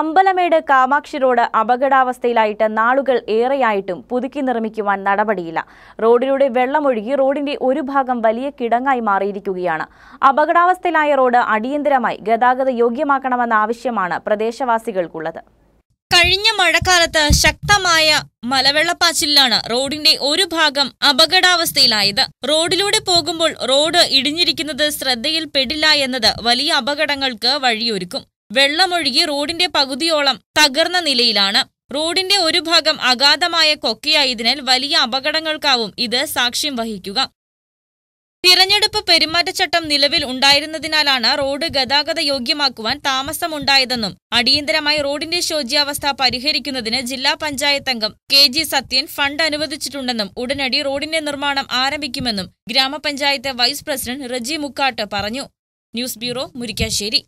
Ambalamedu Kamakshi road അപകടാവസ്ഥയിലായിട്ട് നാളുകൾ ഏറെയായിട്ടും പുതുക്കി നിർമ്മിക്കുവാൻ നടപടിയില്ല. റോഡിലൂടെ വെള്ളമൊഴുകി റോഡിന്റെ ഒരു ഭാഗം വലിയ കിടങ്ങായി മാറിയിരിക്കുകയാണ്. അപകടാവസ്ഥയിലായ റോഡ് അടിയന്തരമായി ഗതാഗത യോഗ്യമാക്കണമെന്ന ആവശ്യമാണ് പ്രദേശവാസികൾക്കുള്ളത്. കഴിഞ്ഞ മഴക്കാലത്ത് ശക്തമായ മലവെള്ളപ്പാച്ചിലാണ് റോഡിന്റെ ഒരു ഭാഗം അപകടാവസ്ഥയിലായത്. റോഡിലൂടെ പോകുമ്പോൾ റോഡ് ഇടിഞ്ഞിരിക്കുന്നത് ശ്രദ്ധയിൽപ്പെടില്ല എന്നത് വലിയ അപകടങ്ങൾക്ക് വഴിയൊരുക്കും. വെള്ളമൊഴുകി റോഡിന്റെ പകുതിയോളം തകർന്ന നിലയിലാണ്. റോഡിന്റെ ഒരു ഭാഗം അഗാധമായ കൊക്കയായതിനാൽ വലിയ അപകടങ്ങൾക്കാവും ഇത് സാക്ഷ്യം വഹിക്കുക. തിരഞ്ഞെടുപ്പ് പെരുമാറ്റച്ചട്ടം നിലവിൽ ഉണ്ടായിരുന്നതിനാലാണ് റോഡ് ഗതാഗത യോഗ്യമാക്കുവാൻ താമസമുണ്ടായതെന്നും അടിയന്തരമായി റോഡിന്റെ ശോച്യാവസ്ഥ പരിഹരിക്കുന്നതിന് ജില്ലാ പഞ്ചായത്ത് അംഗം KG സത്യൻ ഫണ്ട് അനുവദിച്ചിട്ടുണ്ടെന്നും ഉടനടി റോഡിന്റെ നിർമ്മാണം ആരംഭിക്കുമെന്നും ഗ്രാമപഞ്ചായത്ത് വൈസ് പ്രസിഡന്റ് റജി മുക്കാട്ട് പറഞ്ഞു. News bureau, Murickassery.